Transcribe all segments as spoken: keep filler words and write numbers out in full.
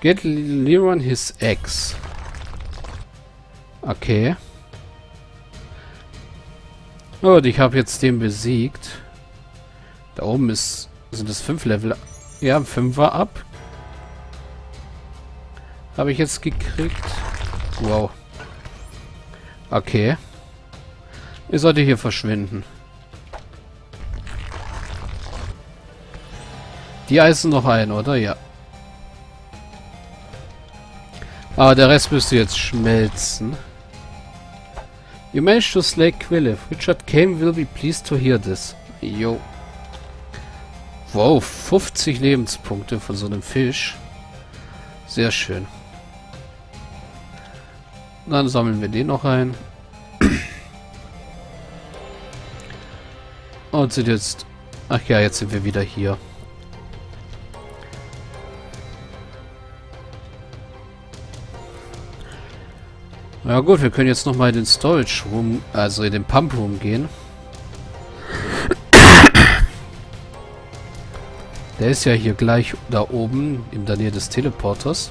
Get Leron his axe. Okay. Gut, ich habe jetzt den besiegt. Da oben ist... Sind das fünf Level? Ja, fünfer ab. Habe ich jetzt gekriegt. Wow. Okay. Ihr solltet hier verschwinden. Die heißen noch ein, oder? Ja. Aber der Rest müsste jetzt schmelzen. You managed to slay Quillif. Richard Kane will be pleased to hear this. Yo. Wow, fünfzig Lebenspunkte von so einem Fisch. Sehr schön. Dann sammeln wir den noch ein. Und sind jetzt... Ach ja, jetzt sind wir wieder hier. Na gut, wir können jetzt nochmal in den Storage Room, also in den Pump Room gehen. Der ist ja hier gleich da oben, in der Nähe des Teleporters.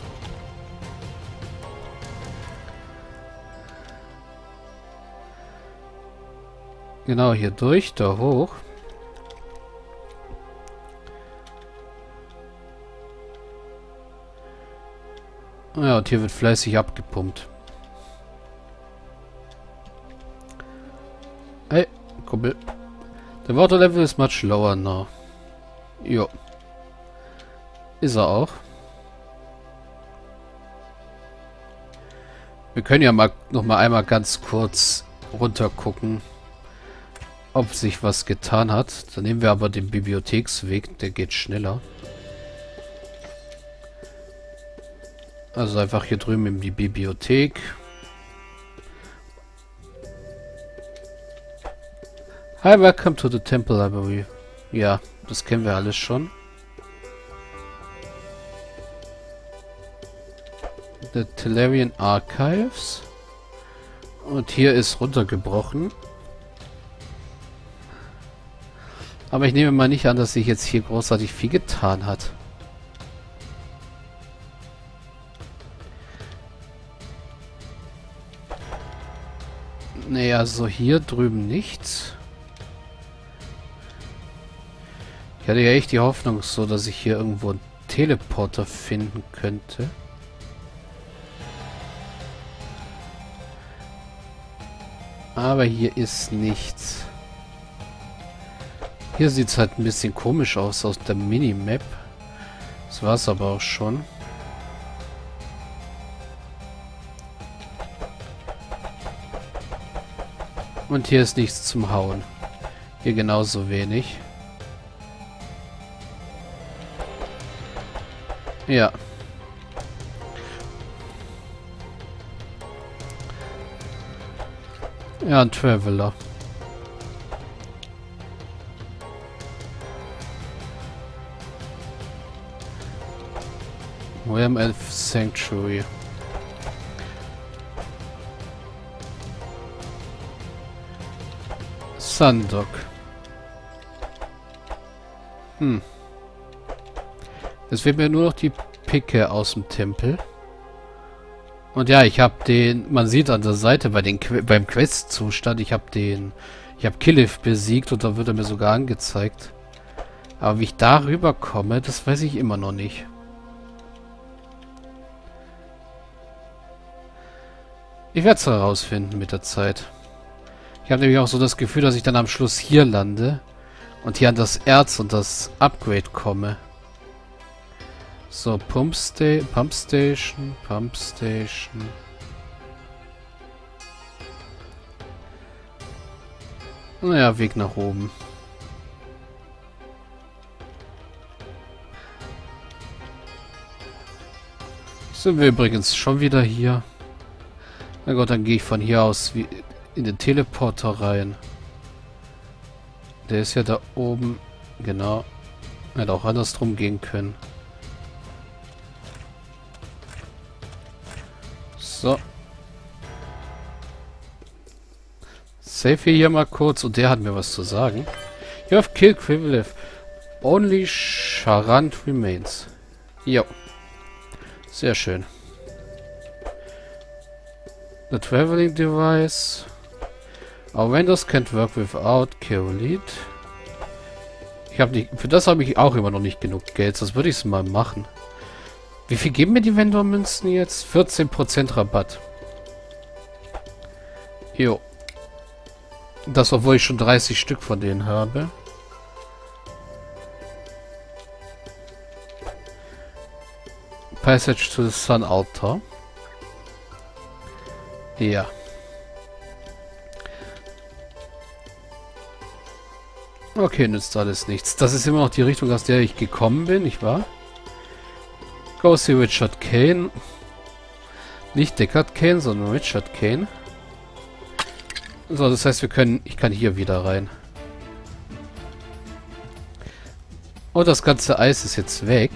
Genau, hier durch, da hoch. Ja, und hier wird fleißig abgepumpt. Hey, Kumpel. The water level is much lower now. Jo. Ist er auch. Wir können ja mal nochmal einmal ganz kurz runter gucken, ob sich was getan hat. Dann nehmen wir aber den Bibliotheksweg, der geht schneller. Also einfach hier drüben in die Bibliothek. Hi, welcome to the Temple Library. Ja, das kennen wir alles schon. The Telerian Archives. Und hier ist runtergebrochen. Aber ich nehme mal nicht an, dass sich jetzt hier großartig viel getan hat. Nee, also hier drüben nichts. Ich hatte ja echt die Hoffnung so, dass ich hier irgendwo einen Teleporter finden könnte. Aber hier ist nichts. Hier sieht es halt ein bisschen komisch aus, aus der Minimap. Das war es aber auch schon. Und hier ist nichts zum Hauen. Hier genauso wenig. Ja. Ja, ein Traveller. Wir haben Elf Sanctuary. Sundock. Hm. Jetzt fehlt mir nur noch die Picke aus dem Tempel. Und ja, ich habe den... Man sieht an der Seite bei den, beim Quest-Zustand, ich habe den... Ich habe Quillif besiegt und da wird er mir sogar angezeigt. Aber wie ich da rüberkomme, das weiß ich immer noch nicht. Ich werde es herausfinden mit der Zeit. Ich habe nämlich auch so das Gefühl, dass ich dann am Schluss hier lande und hier an das Erz und das Upgrade komme. So, Pump Sta- Pump Station, Pump Station. Naja, Weg nach oben. Sind wir übrigens schon wieder hier. Na gut, dann gehe ich von hier aus wie in den Teleporter rein. Der ist ja da oben. Genau. Hätte auch andersrum gehen können. So. Save hier mal kurz. Und der hat mir was zu sagen. You have killed Quivilev. Only Charant remains. Jo. Sehr schön. The traveling device. Our vendors can't work without Carolit. Ich habe nicht. Für das habe ich auch immer noch nicht genug Geld. Sonst würde ich es mal machen. Wie viel geben mir die Vendor-Münzen jetzt? vierzehn Prozent Rabatt. Jo. Das, obwohl ich schon dreißig Stück von denen habe. Passage to the Sun Altar. Ja. Okay, nützt alles nichts. Das ist immer noch die Richtung, aus der ich gekommen bin, nicht wahr? Go see Richard Kane. Nicht Deckard Kane, sondern Richard Kane. So, das heißt, wir können... Ich kann hier wieder rein. Und das ganze Eis ist jetzt weg.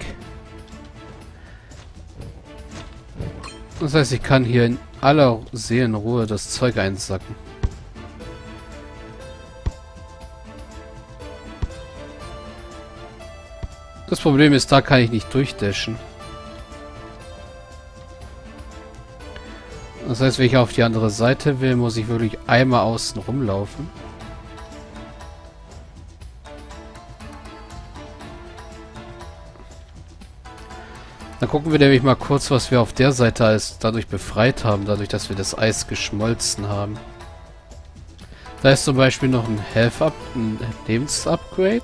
Das heißt, ich kann hier in aller Seelenruhe das Zeug einsacken. Das Problem ist, da kann ich nicht durchdashen. Das heißt, wenn ich auf die andere Seite will, muss ich wirklich einmal außen rumlaufen. Dann gucken wir nämlich mal kurz, was wir auf der Seite als dadurch befreit haben, dadurch, dass wir das Eis geschmolzen haben. Da ist zum Beispiel noch ein Health-Up, ein Lebensupgrade.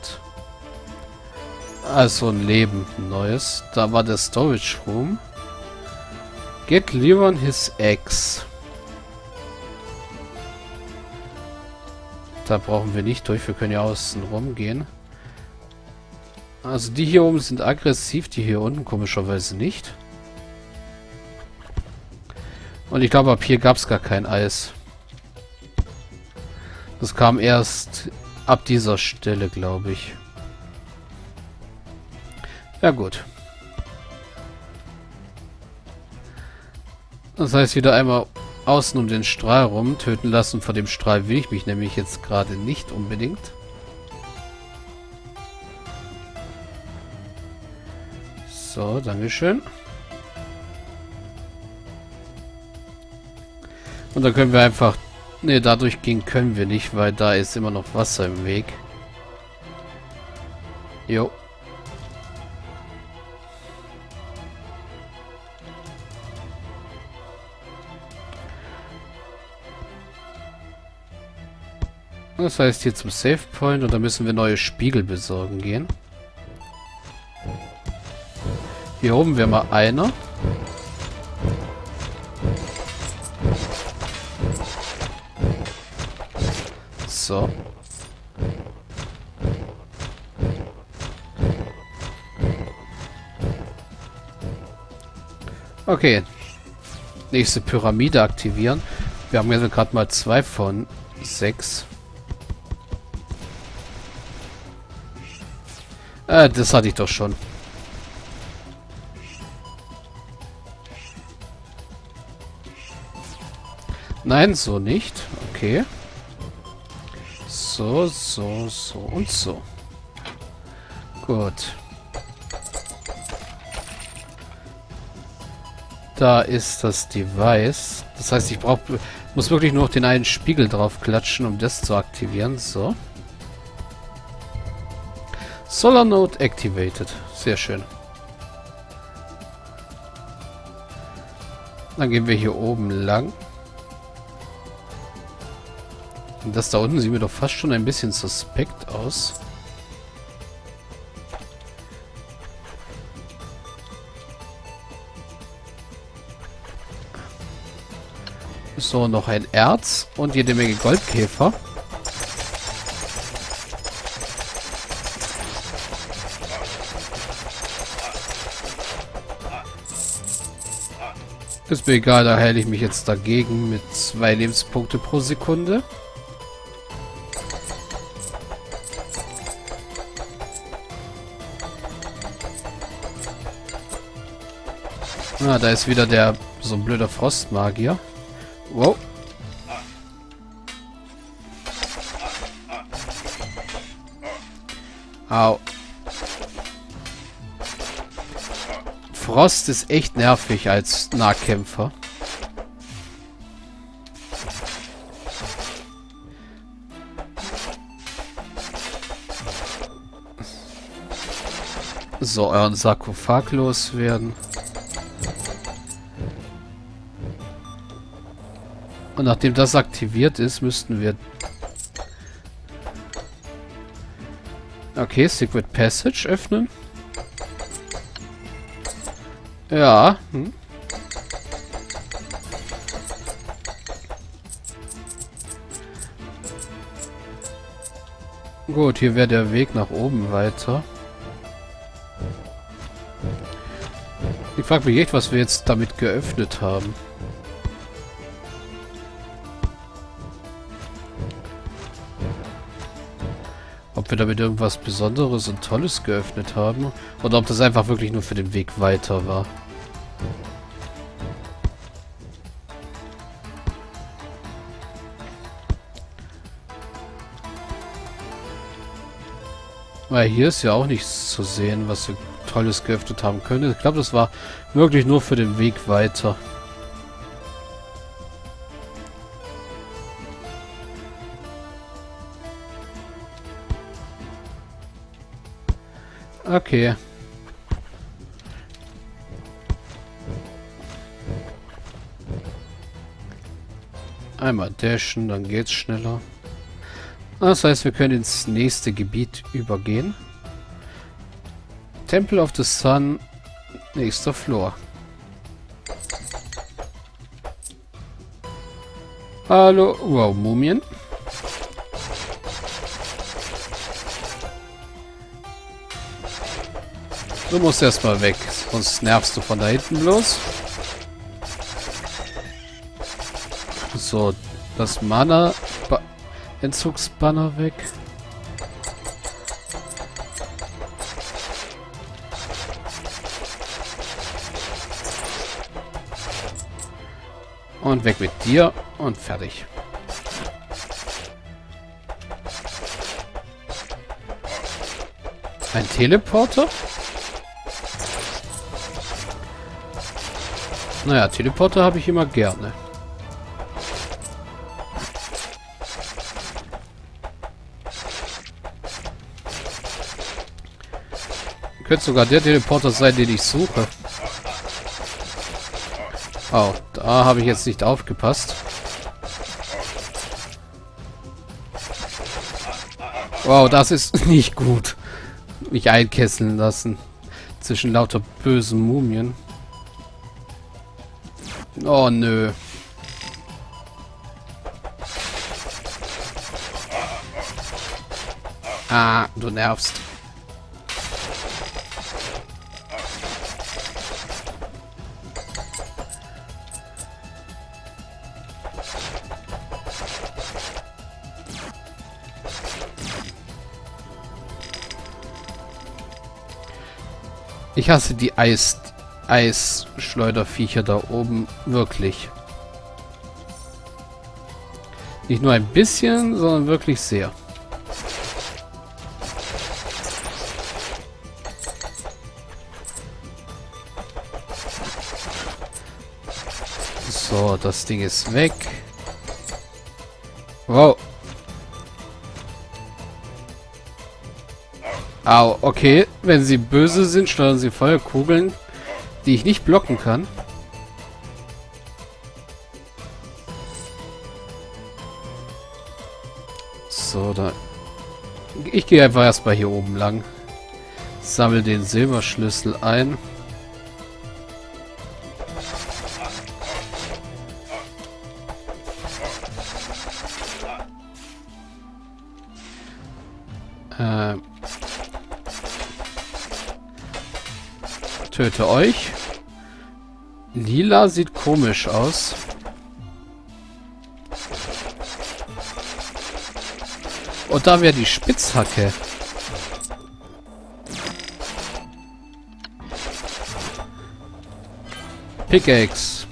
Also ein Leben, ein neues. Da war der Storage Room. Get Leon his Eggs. Da brauchen wir nicht durch, wir können ja außen rumgehen. Also die hier oben sind aggressiv, die hier unten komischerweise nicht. Und ich glaube, ab hier gab es gar kein Eis. Das kam erst ab dieser Stelle, glaube ich. Ja gut. Das heißt, wieder einmal außen um den Strahl rum töten lassen. Von dem Strahl will ich mich nämlich jetzt gerade nicht unbedingt. So, dankeschön. Und dann können wir einfach... Ne, dadurch gehen können wir nicht, weil da ist immer noch Wasser im Weg. Jo. Das heißt, hier zum Save Point und da müssen wir neue Spiegel besorgen gehen. Hier oben wäre mal einer. So. Okay. Nächste Pyramide aktivieren. Wir haben jetzt gerade mal zwei von sechs. Äh, das hatte ich doch schon. Nein, so nicht. Okay. So, so, so und so. Gut. Da ist das Device. Das heißt, ich brauch, muss wirklich nur noch den einen Spiegel drauf klatschen, um das zu aktivieren. So. Solar Note activated. Sehr schön. Dann gehen wir hier oben lang. Und das da unten sieht mir doch fast schon ein bisschen suspekt aus. So, noch ein Erz und jede Menge Goldkäfer. Ist mir egal, da heile ich mich jetzt dagegen mit zwei Lebenspunkte pro Sekunde. Ah, da ist wieder der so ein blöder Frostmagier. Wow. Au. Frost ist echt nervig als Nahkämpfer. So, euren Sarkophag loswerden. Und nachdem das aktiviert ist, müssten wir... Okay, Secret Passage öffnen. Ja. Hm. Gut, hier wäre der Weg nach oben weiter. Ich frage mich echt, was wir jetzt damit geöffnet haben. Ob wir damit irgendwas Besonderes und Tolles geöffnet haben. Oder ob das einfach wirklich nur für den Weg weiter war. Weil hier ist ja auch nichts zu sehen, was wir Tolles geöffnet haben können. Ich glaube, das war wirklich nur für den Weg weiter. Okay. Einmal dashen, dann geht's schneller. Das heißt, wir können ins nächste Gebiet übergehen. Temple of the Sun, nächster Floor. Hallo, wow, Mumien. Du musst erstmal weg, sonst nervst du von da hinten bloß. So, das Mana Entzugsbanner weg. Und weg mit dir und fertig. Ein Teleporter? Naja, Teleporter habe ich immer gerne. Könnte sogar der Teleporter sein, den ich suche. Oh, da habe ich jetzt nicht aufgepasst. Wow, das ist nicht gut. Mich einkesseln lassen. Zwischen lauter bösen Mumien. Oh, nö. Ah, du nervst. Ich hasse die Eis Eisschleuderviecher da oben wirklich. Nicht nur ein bisschen, sondern wirklich sehr. So, das Ding ist weg. Wow. Au, okay. Wenn sie böse sind, steuern sie Feuerkugeln, die ich nicht blocken kann. So, da... Ich gehe einfach erstmal hier oben lang. Sammle den Silberschlüssel ein. Ähm... Töte euch. Lila sieht komisch aus. Und da wäre die Spitzhacke. Pickaxe.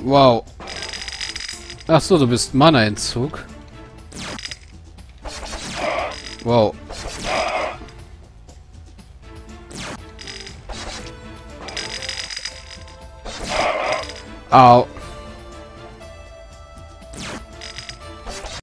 Wow. Ach so, du bist Mana-Entzug. Wow. Au.